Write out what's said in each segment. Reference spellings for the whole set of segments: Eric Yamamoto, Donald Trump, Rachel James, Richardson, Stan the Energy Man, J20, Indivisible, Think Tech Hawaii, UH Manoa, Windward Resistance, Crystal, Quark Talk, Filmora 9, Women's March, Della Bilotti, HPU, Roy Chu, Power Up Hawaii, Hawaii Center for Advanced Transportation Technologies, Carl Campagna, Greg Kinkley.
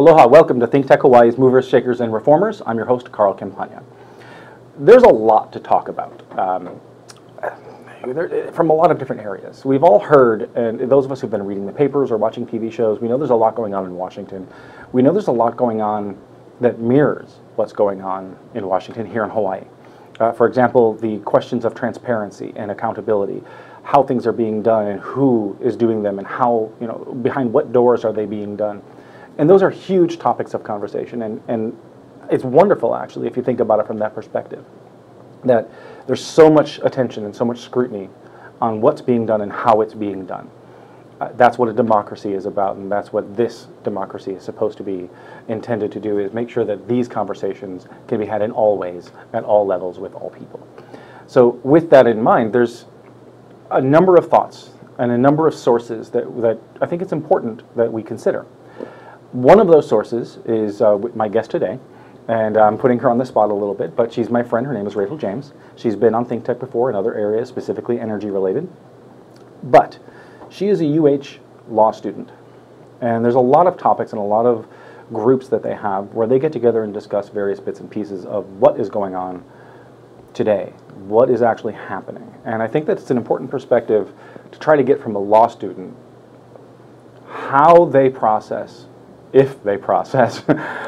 Aloha, welcome to Think Tech Hawaii's Movers, Shakers, and Reformers. I'm your host, Carl Campagna. There's a lot to talk about from a lot of different areas. We've all heard, and those of us who've been reading the papers or watching TV shows, we know there's a lot going on in Washington. We know there's a lot going on that mirrors what's going on in Washington here in Hawaii. For example, the questions of transparency and accountability, how things are being done and who is doing them and how, you know, behind what doors are they being done. And those are huge topics of conversation, and it's wonderful, actually, if you think about it from that perspective, that there's so much attention and so much scrutiny on what's being done and how it's being done. That's what a democracy is about, and that's what this democracy is supposed to be intended to do, is make sure that these conversations can be had in all ways, at all levels, with all people. So with that in mind, there's a number of thoughts and a number of sources that I think it's important that we consider. One of those sources is my guest today, and I'm putting her on the spot a little bit, but she's my friend. Her name is Rachel James. She's been on Think Tech before in other areas, specifically energy-related, but she is a UH law student, and there's a lot of topics and a lot of groups that they have where they get together and discuss various bits and pieces of what is going on today, what is actually happening. And I think that it's an important perspective to try to get from a law student how they process, if they process,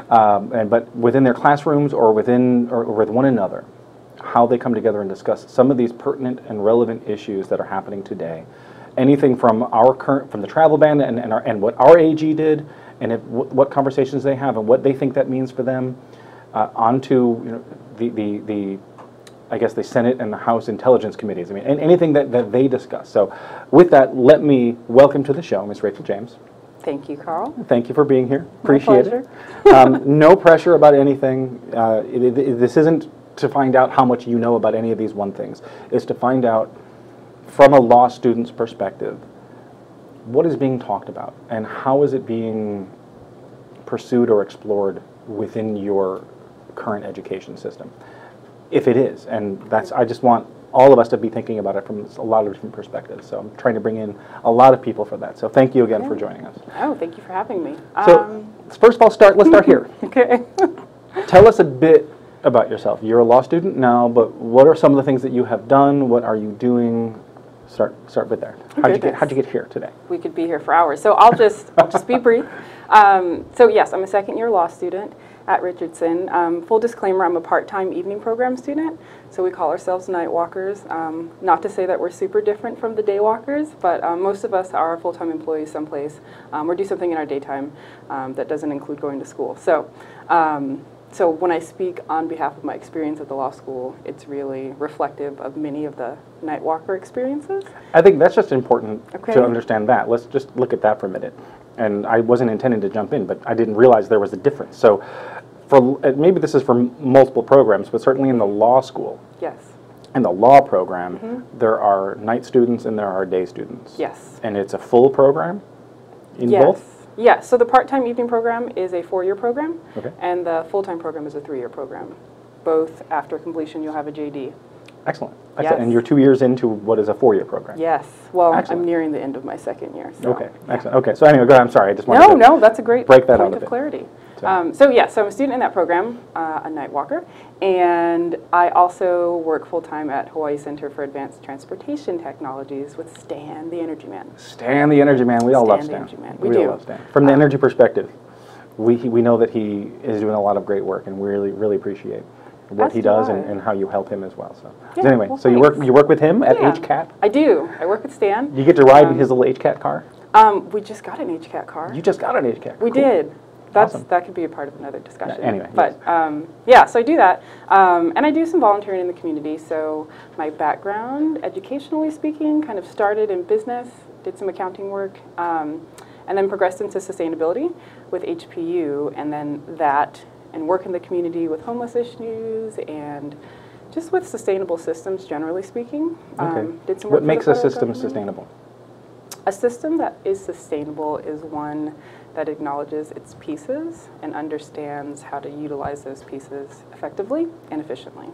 but within their classrooms or within or with one another, how they come together and discuss some of these pertinent and relevant issues that are happening today. Anything from our current, from the travel ban and what our AG did, and what conversations they have and what they think that means for them, onto, you know, the I guess the Senate and the House Intelligence Committees. I mean, and anything that they discuss. So, with that, let me welcome to the show Ms. Rachel James. Thank you, Carl. Thank you for being here. Appreciate it. No pressure about anything. This isn't to find out how much you know about any of these one things. It's to find out, from a law student's perspective, what is being talked about and how is it being pursued or explored within your current education system, if it is. And that's, I just want all of us to be thinking about it from a lot of different perspectives. So I'm trying to bring in a lot of people for that. So thank you again for joining us. Oh, thank you for having me. So first of all, let's start here. Okay. Tell us a bit about yourself. You're a law student now, but what are some of the things that you have done? What are you doing? Start with there. How'd you get here today? We could be here for hours, so I'll just be brief. So yes, I'm a second-year law student at Richardson. Full disclaimer: I'm a part-time evening program student, so we call ourselves night walkers. Not to say that we're super different from the day walkers, but most of us are full-time employees someplace or do something in our daytime that doesn't include going to school. So. So when I speak on behalf of my experience at the law school, it's really reflective of many of the night walker experiences. I think that's just important to understand that. Let's just look at that for a minute. And I wasn't intending to jump in, but I didn't realize there was a difference. So for maybe this is for multiple programs, but certainly in the law school. Yes. In the law program, there are night students and there are day students. Yes. And it's a full program in both? Yeah, so the part-time evening program is a 4-year program, and the full-time program is a 3-year program. Both, after completion, you'll have a JD. Excellent. Yes. And you're 2 years into what is a 4-year program. Yes. Well, I'm nearing the end of my second year. So. Okay. Excellent. Okay. So anyway, go ahead. I'm sorry. I just wanted to that's a great break that point out of clarity. So. So I'm a student in that program, a night walker, and I also work full-time at Hawaii Center for Advanced Transportation Technologies with Stan the Energy Man. Stan the Energy Man. We all love Stan. We all love Stan. From the energy perspective, we know that he is doing a lot of great work, and we really, really appreciate what he does and how you help him as well. So, anyway, so you work with him at HCAT? I do. I work with Stan. You get to ride in his little HCAT car? We just got an HCAT car. You just got an HCAT car. We did. That could be a part of another discussion. Yeah, anyway. But yeah, so I do that. And I do some volunteering in the community. So my background, educationally speaking, kind of started in business, did some accounting work, and then progressed into sustainability with HPU, and then that and work in the community with homeless issues and just with sustainable systems, generally speaking. Did some work. What makes a system sustainable? A system that is sustainable is one that acknowledges its pieces and understands how to utilize those pieces effectively and efficiently.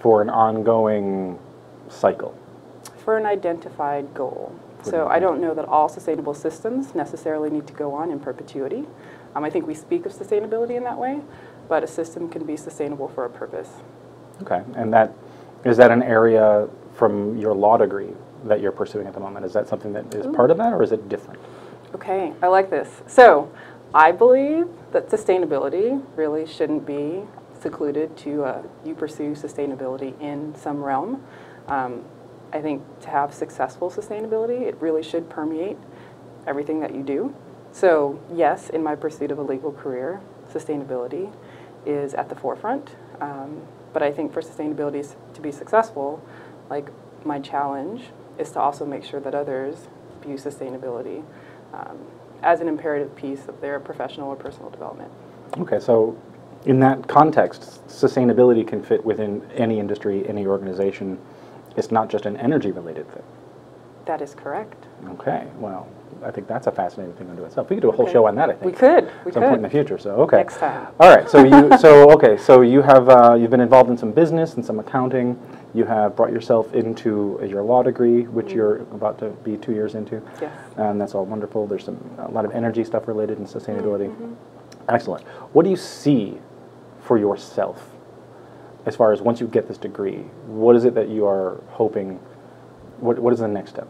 For an ongoing cycle? For an identified goal. So I don't know that all sustainable systems necessarily need to go on in perpetuity. I think we speak of sustainability in that way, but a system can be sustainable for a purpose. Okay, and that is that an area from your law degree that you're pursuing at the moment? Is that something that is part of that, or is it different? Okay, I like this. So I believe that sustainability really shouldn't be secluded to you pursue sustainability in some realm. I think to have successful sustainability, it really should permeate everything that you do. So yes, in my pursuit of a legal career, sustainability is at the forefront. But I think for sustainability to be successful, like my challenge is to also make sure that others view sustainability as an imperative piece of their professional or personal development. Okay, so in that context, sustainability can fit within any industry, any organization. It's not just an energy-related thing. That is correct. Okay, well, I think that's a fascinating thing unto itself. We could do a whole show on that, I think. We could. At some point in the future. So okay. Next time. All right. So you have you've been involved in some business and some accounting. You have brought yourself into your law degree, which you're about to be 2 years into. Yes. And that's all wonderful. There's a lot of energy stuff related and sustainability. Excellent. What do you see for yourself as far as once you get this degree? What is it that you are hoping? What is the next step?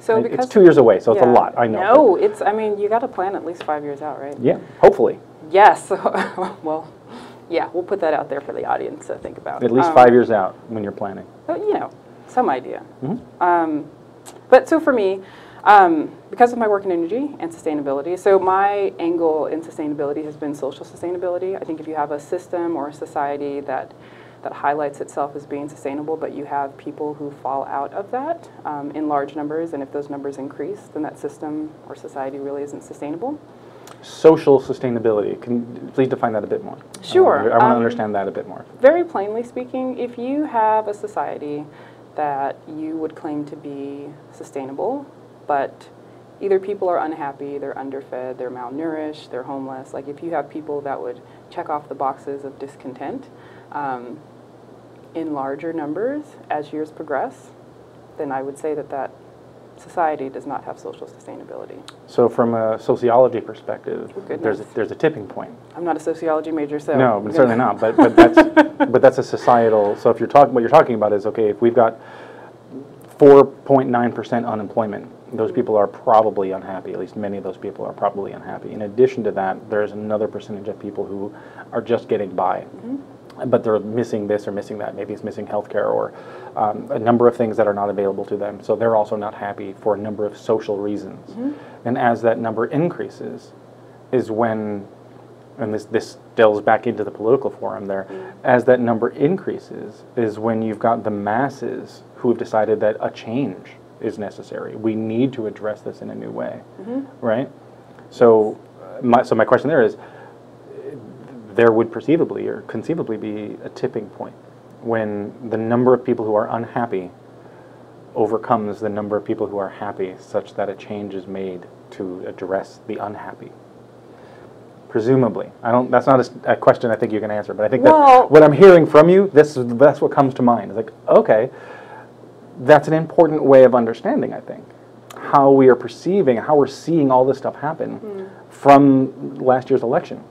So it's 2 years away, so it's a lot, I know. No, it's, I mean, you got to plan at least 5 years out, right? Yeah, hopefully. Yes. Well, yeah, we'll put that out there for the audience to think about. At least 5 years out when you're planning. You know, some idea. But so for me, because of my work in energy and sustainability, so my angle in sustainability has been social sustainability. I think if you have a system or a society that highlights itself as being sustainable, but you have people who fall out of that in large numbers, and if those numbers increase, then that system or society really isn't sustainable. Social sustainability. Can you please define that a bit more? Sure. I want to understand that a bit more. Very plainly speaking, if you have a society that you would claim to be sustainable, but either people are unhappy, they're underfed, they're malnourished, they're homeless, like if you have people that would check off the boxes of discontent, in larger numbers as years progress, then I would say that that society does not have social sustainability. So from a sociology perspective, there's a tipping point. I'm not a sociology major, so... No, but certainly not, but that's, but that's a societal... So if you're talking, what you're talking about is, okay, if we've got 4.9% unemployment, those people are probably unhappy, at least many of those people are probably unhappy. In addition to that, there's another percentage of people who are just getting by. But they're missing this or missing that. Maybe it's missing healthcare or a number of things that are not available to them. So they're also not happy for a number of social reasons. And as that number increases is when, and this delves back into the political forum there, as that number increases is when you've got the masses who have decided that a change is necessary. We need to address this in a new way, right? So my question there is, there would perceivably or conceivably be a tipping point when the number of people who are unhappy overcomes the number of people who are happy, such that a change is made to address the unhappy. Presumably, I don't. That's not a question I think you can answer, but I think that what I'm hearing from you, that's what comes to mind. It's like, okay, that's an important way of understanding, I think, how we are perceiving, how we're seeing all this stuff happen from last year's election.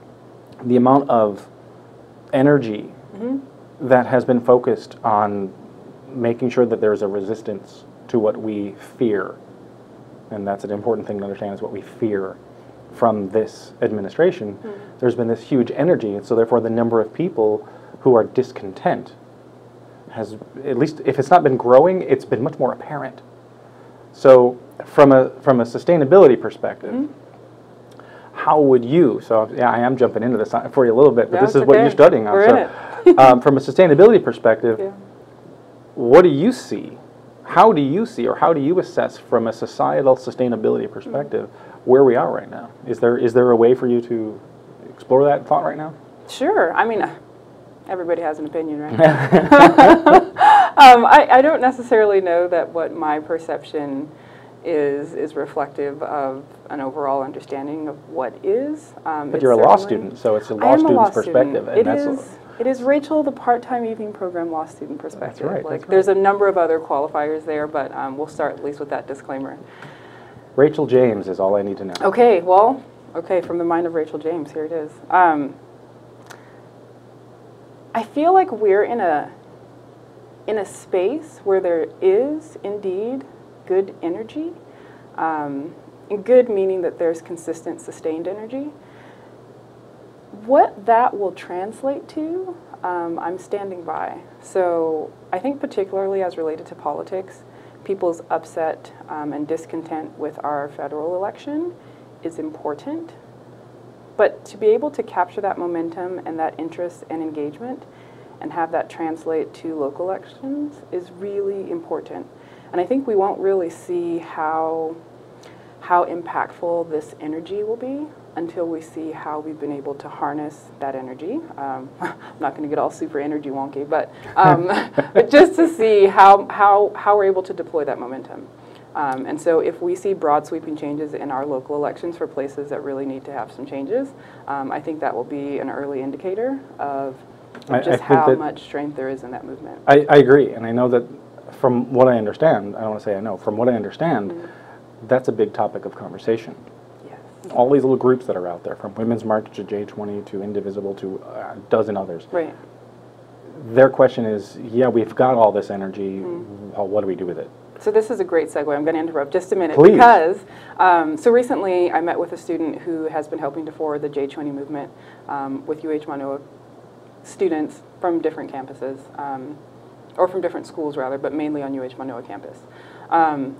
The amount of energy that has been focused on making sure that there's a resistance to what we fear, and that's an important thing to understand, is what we fear from this administration. There's been this huge energy, and so therefore the number of people who are discontent has, at least if it's not been growing, it's been much more apparent. So from a sustainability perspective, how would you, so yeah, I am jumping into this for you a little bit, but this is what you're studying on. From a sustainability perspective, what do you see? How do you see, or how do you assess from a societal sustainability perspective where we are right now? Is there a way for you to explore that thought right now? Sure. I mean, everybody has an opinion, right? I don't necessarily know that what my perception is reflective of an overall understanding of what is. But you're a law student, so it's a law student's perspective. And it is, It is Rachel, the part-time evening program law student perspective. That's right. Like, that's there's right. a number of other qualifiers there, but we'll start at least with that disclaimer. Rachel James is all I need to know. Okay, well, okay, from the mind of Rachel James, here it is. I feel like we're in a space where there is indeed good energy, and good meaning that there's consistent, sustained energy. What that will translate to, I'm standing by. So I think particularly as related to politics, people's upset and discontent with our federal election is important. But to be able to capture that momentum and that interest and engagement and have that translate to local elections is really important. And I think we won't really see how impactful this energy will be until we see how we've been able to harness that energy. I'm not going to get all super energy wonky, but just to see how we're able to deploy that momentum. And so if we see broad sweeping changes in our local elections for places that really need to have some changes, I think that will be an early indicator of just how much strength there is in that movement. I agree, and I know that from what I understand, I don't want to say I know, from what I understand, that's a big topic of conversation. All these little groups that are out there, from Women's March to J20 to Indivisible to a dozen others. Right. Their question is, yeah, we've got all this energy, what do we do with it? So this is a great segue. I'm going to interrupt just a minute. Please. Because, so recently I met with a student who has been helping to forward the J20 movement with UH Manoa students from different campuses, or from different schools rather, but mainly on UH Manoa campus. And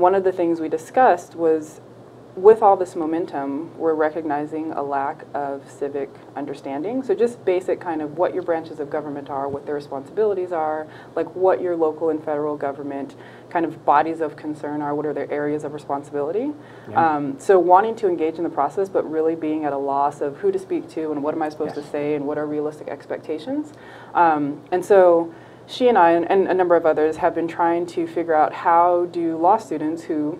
one of the things we discussed was, with all this momentum, we're recognizing a lack of civic understanding. So just basic kind of what your branches of government are, what their responsibilities are, like what your local and federal government kind of bodies of concern are, what are their areas of responsibility. Yeah. So wanting to engage in the process, but really being at a loss of who to speak to and what am I supposed to say and what are realistic expectations. And so she and I and a number of others have been trying to figure out how do law students who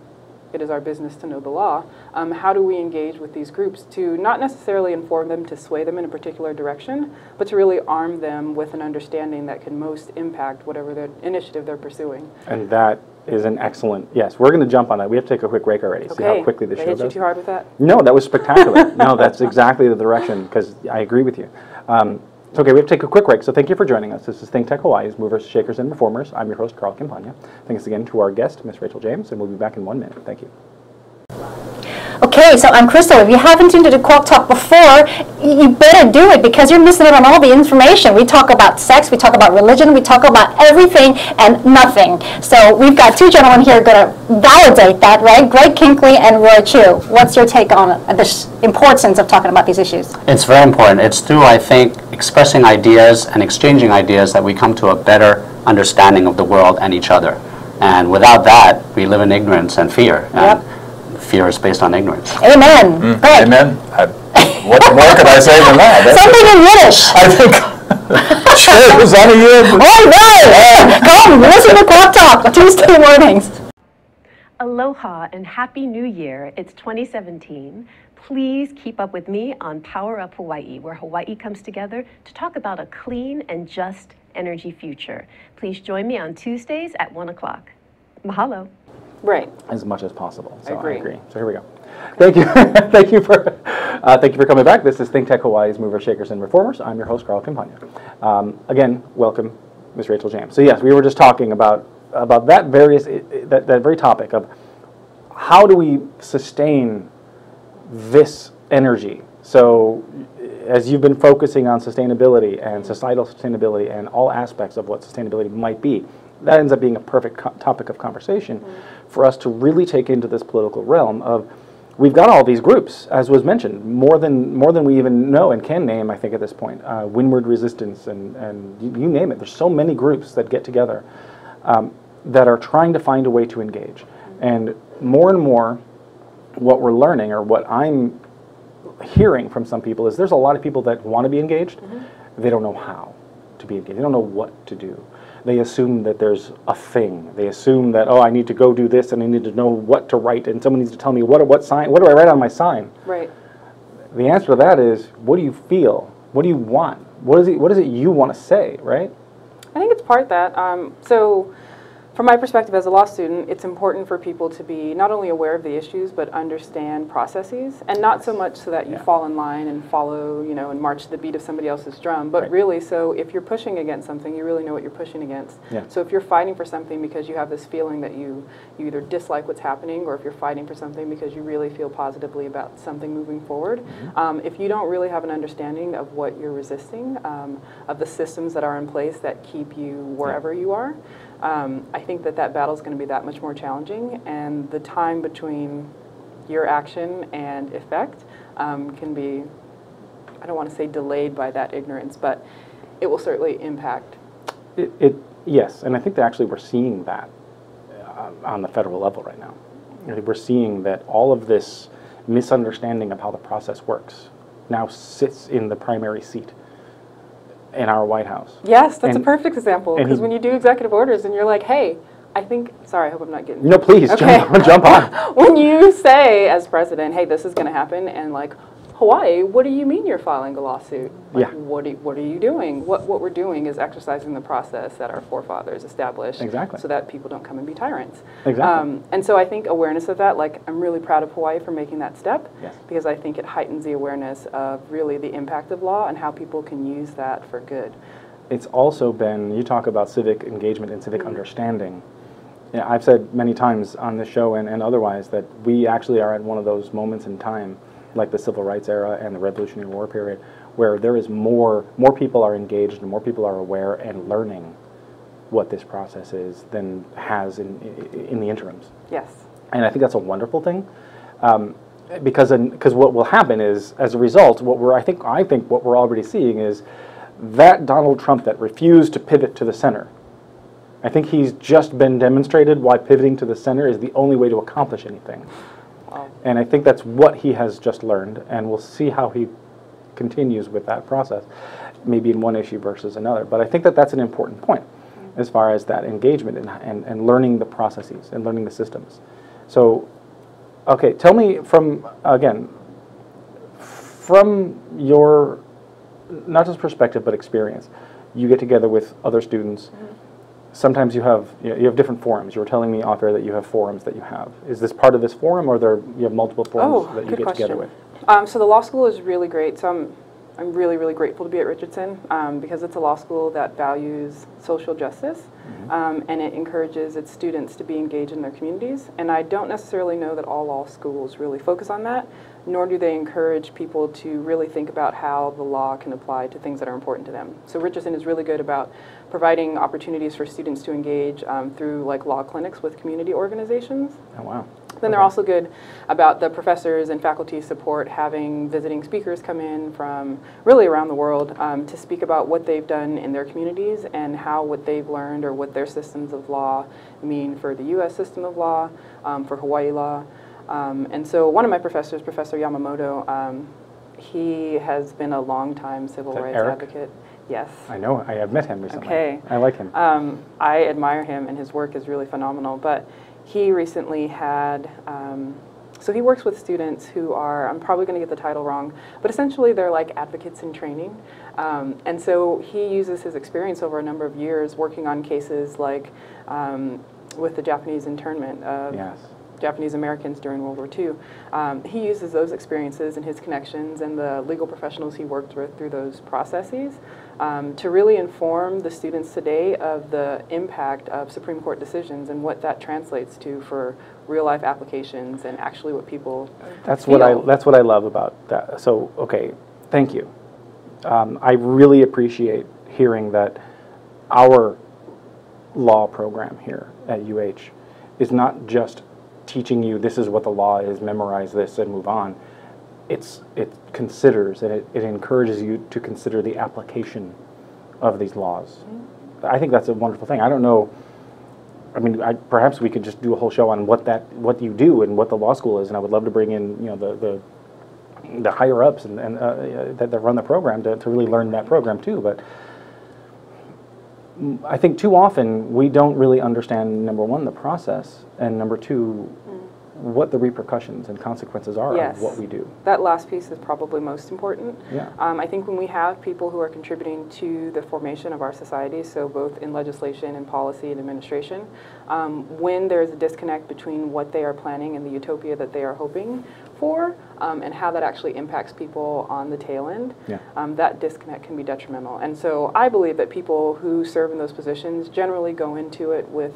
it is our business to know the law, how do we engage with these groups to not necessarily inform them to sway them in a particular direction, but to really arm them with an understanding that can most impact whatever their initiative they're pursuing. And that is an excellent, yes, we're going to jump on that. We have to take a quick break already, okay. See how quickly the show goes. Did I hit you too hard with that? No, that was spectacular. No, that's exactly the direction, because I agree with you. Okay, we have to take a quick break, so thank you for joining us. This is Think Tech Hawaii's Movers, Shakers, and Reformers. I'm your host, Carl Campagna. Thanks again to our guest, Ms. Rachel James, and we'll be back in 1 minute. Thank you. Okay, so I'm Crystal. If you haven't tuned into Quark Talk before, you better do it because you're missing out on all the information. We talk about sex, we talk about religion, we talk about everything and nothing. So we've got two gentlemen here going to validate that, right? Greg Kinkley and Roy Chu. What's your take on the importance of talking about these issues? It's very important. It's through, I think, expressing ideas and exchanging ideas that we come to a better understanding of the world and each other. And without that, we live in ignorance and fear. And fear is based on ignorance. Amen. Right. Amen. What more could I say than that? That's something in Yiddish. I think. Sure, was that a year? Oh, no. Come, listen to Quark Talk Tuesday mornings. Aloha and Happy New Year. It's 2017. Please keep up with me on Power Up Hawaii, where Hawaii comes together to talk about a clean and just energy future. Please join me on Tuesdays at 1 o'clock. Mahalo. Right. As much as possible. So I agree. So here we go. Thank you. Thank you for coming back. This is Think Tech Hawaii's Movers, Shakers, and Reformers. I'm your host, Carl Campagna. Again, welcome, Ms. Rachel James. So yes, we were just talking about that very topic of how do we sustain this energy. So as you've been focusing on sustainability and societal sustainability and all aspects of what sustainability might be, that ends up being a perfect topic of conversation for us to really take into this political realm of we've got all these groups, as was mentioned, more than we even know and can name, I think, at this point. Windward Resistance and you name it. There's so many groups that get together that are trying to find a way to engage. And more, what we're learning or what I'm hearing from some people is there's a lot of people that want to be engaged. They don't know how to be engaged. They don't know what to do. They assume that there's a thing. They assume that, oh, I need to go do this and I need to know what to write and someone needs to tell me what do I write on my sign? Right. The answer to that is, what do you feel? What do you want? what is it you want to say, right? I think it's part of that. So from my perspective as a law student, it's important for people to be not only aware of the issues, but understand processes, and not so much so that you fall in line and follow, you know, and march to the beat of somebody else's drum, but really, so if you're pushing against something, you really know what you're pushing against. So if you're fighting for something because you have this feeling that you either dislike what's happening, or if you're fighting for something because you really feel positively about something moving forward, if you don't really have an understanding of what you're resisting, of the systems that are in place that keep you wherever you are, I think that that battle is going to be that much more challenging, and the time between your action and effect can be, I don't want to say delayed by that ignorance, but it will certainly impact. Yes, and I think that actually we're seeing that on the federal level right now. We're seeing that all of this misunderstanding of how the process works now sits in the primary seat in our White House. Yes, that's a perfect example, because when you do executive orders and you're like, hey, I think, sorry, I hope I'm not getting... No, please, okay. jump on. When you say, as president, hey, this is going to happen, and like, Hawaii, what do you mean you're filing a lawsuit? Like, what are you doing? What we're doing is exercising the process that our forefathers established so that people don't come and be tyrants. And so I think awareness of that, like, I'm really proud of Hawaii for making that step, because I think it heightens the awareness of really the impact of law and how people can use that for good. It's also been, you talk about civic engagement and civic understanding. Yeah, I've said many times on this show and otherwise that we actually are at one of those moments in time, like the Civil Rights era and the Revolutionary War period, where there is more people are engaged and more people are aware and learning what this process is than has in the interims. Yes. And I think that's a wonderful thing, because what will happen is, as a result, what we're I think what we're already seeing is that Donald Trump that refused to pivot to the center. I think he's just been demonstrated why pivoting to the center is the only way to accomplish anything. And I think that's what he has just learned, and we'll see how he continues with that process, maybe in one issue versus another. But I think that that's an important point as far as that engagement and learning the processes and learning the systems. So, okay, tell me from your, not just perspective, but experience, you get together with other students. Sometimes you have different forums. You were telling me off air that you have forums that you have. Is this part of this forum, or you have multiple forums that you get together with? So the law school is really great. So I'm really, really grateful to be at Richardson, because it's a law school that values social justice, and it encourages its students to be engaged in their communities. And I don't necessarily know that all law schools really focus on that, nor do they encourage people to really think about how the law can apply to things that are important to them. So Richardson is really good about providing opportunities for students to engage through like law clinics with community organizations. Oh, wow. Then they're also good about the professors and faculty support, having visiting speakers come in from really around the world to speak about what they've done in their communities and how what they've learned or what their systems of law mean for the U.S. system of law, for Hawaii law. And so one of my professors, Professor Yamamoto, he has been a long-time civil rights advocate. Yes. I know. I have met him recently. Okay. I like him. I admire him, and his work is really phenomenal. But he recently had, so he works with students who are, I'm probably going to get the title wrong, but essentially they're like advocates in training. And so he uses his experience over a number of years working on cases like with the Japanese internment of Japanese Americans during World War II. He uses those experiences and his connections and the legal professionals he worked with through those processes to really inform the students today of the impact of Supreme Court decisions and what that translates to for real-life applications and actually what people feel. That's what I love about that. So, okay, thank you. I really appreciate hearing that our law program here at UH is not just teaching you this is what the law is, memorize this and move on. It considers and it encourages you to consider the application of these laws. I think that's a wonderful thing. I don't know, I mean, perhaps we could just do a whole show on what you do and what the law school is, and I would love to bring in, you know, the higher ups and that run the program to really learn that program too. But I think too often we don't really understand, number one, the process, and number two, what the repercussions and consequences are of what we do. That last piece is probably most important. Yeah. I think when we have people who are contributing to the formation of our society, so both in legislation and policy and administration, when there's a disconnect between what they are planning and the utopia that they are hoping for, and how that actually impacts people on the tail end, that disconnect can be detrimental. And so I believe that people who serve in those positions generally go into it with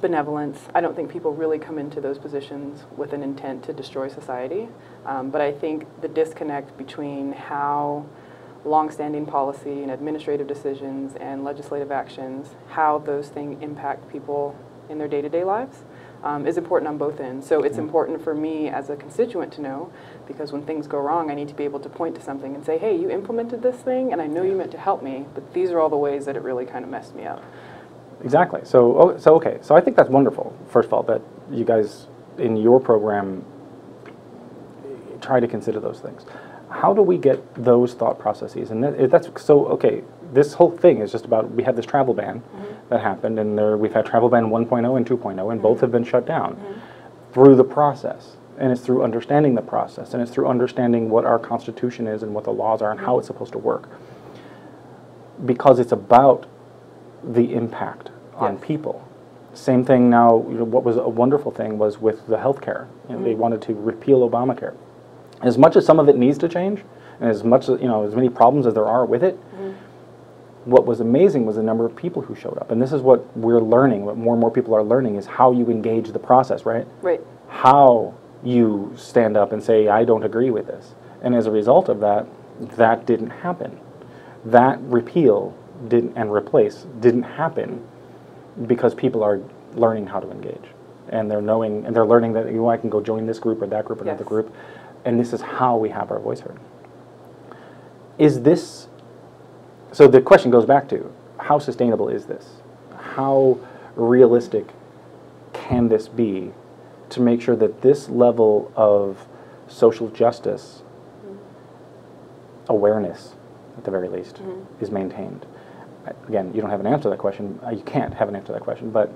benevolence. I don't think people really come into those positions with an intent to destroy society, but I think the disconnect between how long-standing policy and administrative decisions and legislative actions, how those things impact people in their day-to-day lives, is important on both ends. So it's important for me as a constituent to know, because when things go wrong, I need to be able to point to something and say, hey, you implemented this thing, and I know you meant to help me, but these are all the ways that it really kind of messed me up. Exactly. So I think that's wonderful, first of all, that you guys in your program try to consider those things. How do we get those thought processes? And okay, this whole thing is just about, we had this travel ban that happened, and we've had travel ban 1.0 and 2.0, and both have been shut down through the process. And it's through understanding the process, and it's through understanding what our Constitution is and what the laws are and how it's supposed to work. Because it's about the impact on people. Same thing now, you know, what was a wonderful thing was with the healthcare. You know, they wanted to repeal Obamacare. As much as some of it needs to change, and as much as, you know, as many problems as there are with it, what was amazing was the number of people who showed up. And this is what we're learning, what more and more people are learning, is how you engage the process, right? Right. How you stand up and say, I don't agree with this. And as a result of that, that didn't happen. That repeal and replace didn't happen because people are learning how to engage, and they're knowing and they're learning that, you know, I can go join this group or that group or another group, and this is how we have our voice heard. Is this, so the question goes back to, how sustainable is this? How realistic can this be to make sure that this level of social justice awareness, at the very least, is maintained? Again, you don't have an answer to that question. You can't have an answer to that question, but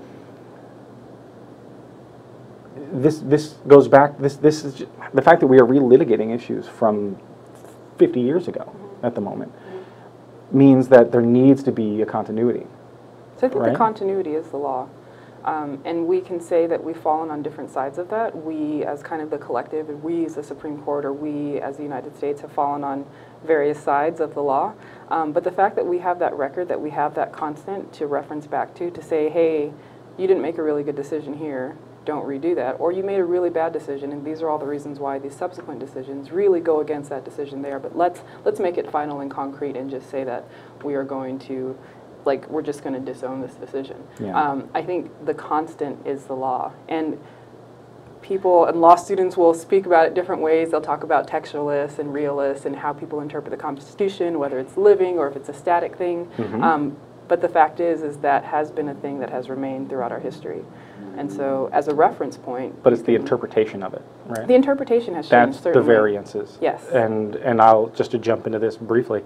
this goes back, this is just, the fact that we are relitigating issues from 50 years ago at the moment means that there needs to be a continuity. So I think the continuity is the law. And we can say that we've fallen on different sides of that. We as kind of the collective, and we as the Supreme Court, or we as the United States have fallen on various sides of the law. But the fact that we have that record, that we have that constant to reference back to say, hey, you didn't make a really good decision here, don't redo that. Or you made a really bad decision, and these are all the reasons why these subsequent decisions really go against that decision there. But let's make it final and concrete and just say that we are going to, like, we're just going to disown this decision. Yeah. I think the constant is the law. And people and law students will speak about it different ways. They'll talk about textualists and realists and how people interpret the Constitution, whether it's living or if it's a static thing. But the fact is that has been a thing that has remained throughout our history. And so as a reference point... But it's the interpretation of it, right? The interpretation has changed, certainly. That's the variances. Yes. And I'll, just to jump into this briefly,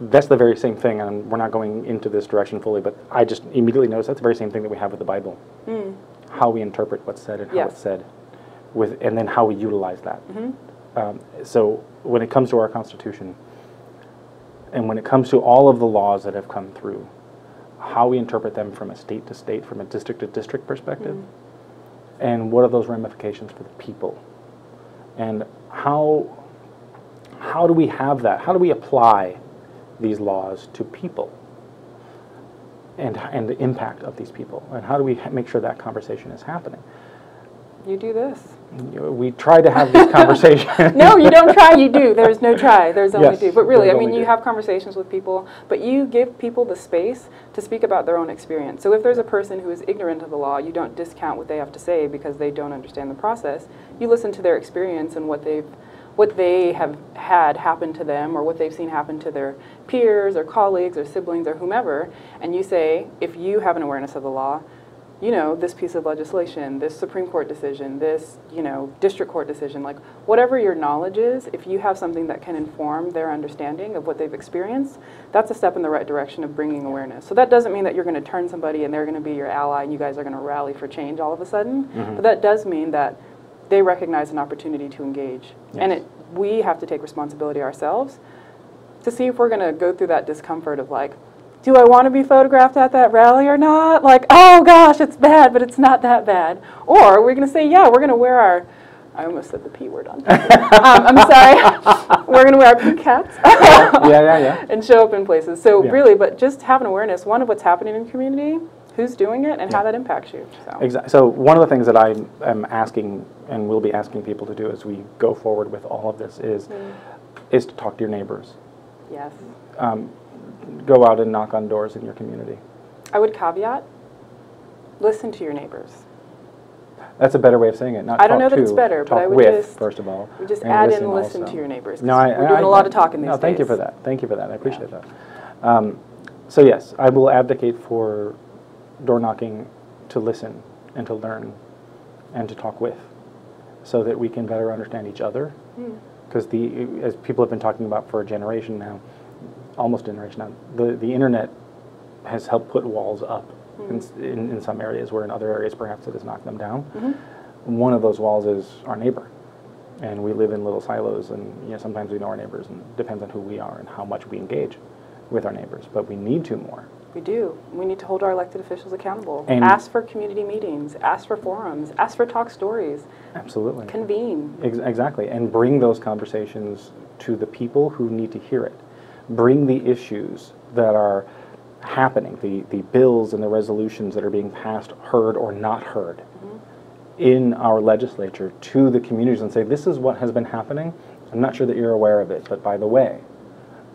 that's the very same thing, and we're not going into this direction fully, but I just immediately noticed that's the very same thing that we have with the Bible. How we interpret what's said and how it's said, and then how we utilize that. So when it comes to our Constitution, and when it comes to all of the laws that have come through, how we interpret them from a state to state, from a district to district perspective, and what are those ramifications for the people? And how do we have that? How do we apply these laws to people and the impact of these people? And how do we make sure that conversation is happening? You do this. We try to have these conversations. No, you don't try, you do. There's no try, there's only do. But really, I mean, you have conversations with people, but you give people the space to speak about their own experience. So if there's a person who is ignorant of the law, you don't discount what they have to say because they don't understand the process. You listen to their experience and what they have had happen to them, or what they've seen happen to their peers or colleagues or siblings or whomever, and you say, if you have an awareness of the law, you know, this piece of legislation, this Supreme Court decision, this, you know, district court decision, like whatever your knowledge is, if you have something that can inform their understanding of what they've experienced, that's a step in the right direction of bringing awareness. So that doesn't mean that you're going to turn somebody and they're going to be your ally and you guys are going to rally for change all of a sudden, but that does mean that they recognize an opportunity to engage. And we have to take responsibility ourselves to see if we're going to go through that discomfort of like, do I want to be photographed at that rally or not? Like, oh gosh, it's bad, but it's not that bad. Or we're going to say, yeah, we're going to wear our, I almost said the P word on I'm sorry. We're going to wear our pink hats. And show up in places. So really, but just have an awareness, one, of what's happening in the community, who's doing it, and how that impacts you. So. Exactly. So one of the things that I am asking and will be asking people to do as we go forward with all of this is to talk to your neighbors. Yes. Go out and knock on doors in your community. I would caveat, listen to your neighbors. That's a better way of saying it. Not I don't know that it's better, but I would just, first of all, just add in listen to your neighbors. No, we're doing a lot of talking these days. Thank you for that. Thank you for that. I appreciate that. So yes, I will advocate for door knocking to listen and to learn and to talk with, so that we can better understand each other. Because as people have been talking about for a generation now, almost generation now, the internet has helped put walls up in some areas, where in other areas perhaps it has knocked them down. One of those walls is our neighbor, and we live in little silos, and you know, sometimes we know our neighbors, and it depends on who we are and how much we engage with our neighbors, but we need to more. We do. We need to hold our elected officials accountable. And ask for community meetings. Ask for forums. Ask for talk stories. Absolutely. Convene. Exactly. And bring those conversations to the people who need to hear it. Bring the issues that are happening, the bills and the resolutions that are being passed, heard or not heard, in our legislature to the communities and say, this is what has been happening. I'm not sure that you're aware of it, but by the way,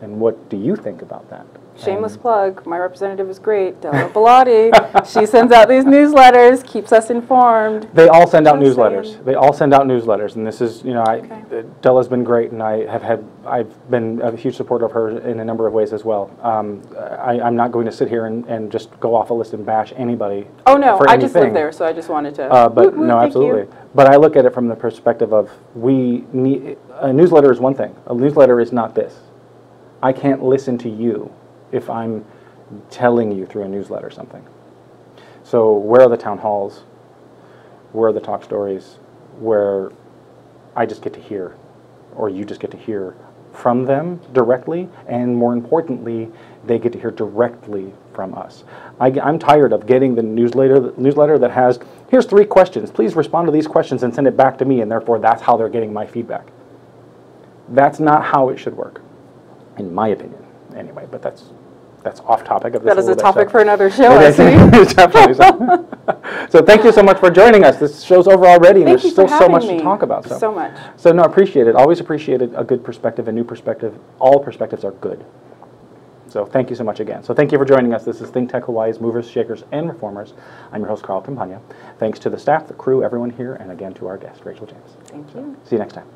and what do you think about that? Shameless plug, my representative is great, Della Bilotti. She sends out these newsletters, keeps us informed. They all send out newsletters. They all send out newsletters, and this is, you know, Della's been great, and I've been a huge supporter of her in a number of ways as well. I'm not going to sit here and just go off a list and bash anybody. Oh no, for anything. I just live there, so I just wanted to. But woo-woo, no, absolutely. But I look at it from the perspective of we need a newsletter is one thing. A newsletter is not this. I can't listen to you if I'm telling you through a newsletter something. So where are the town halls? Where are the talk stories? Where I just get to hear, or you just get to hear from them directly, and more importantly, they get to hear directly from us. I'm tired of getting the newsletter that has, here's 3 questions, please respond to these questions and send it back to me, and therefore that's how they're getting my feedback. That's not how it should work, in my opinion. Anyway, but that's off topic of this. That is a topic for another show, I see. Definitely. So thank you so much for joining us. This show's over already, and there's still so much to talk about. So much. So no, appreciate it. Always appreciate it. A good perspective, a new perspective. All perspectives are good. So thank you so much again. So thank you for joining us. This is Think Tech Hawaii's Movers, Shakers, and Reformers. I'm your host, Carl Campagna. Thanks to the staff, the crew, everyone here, and again to our guest, Rachel James. Thank you. See you next time.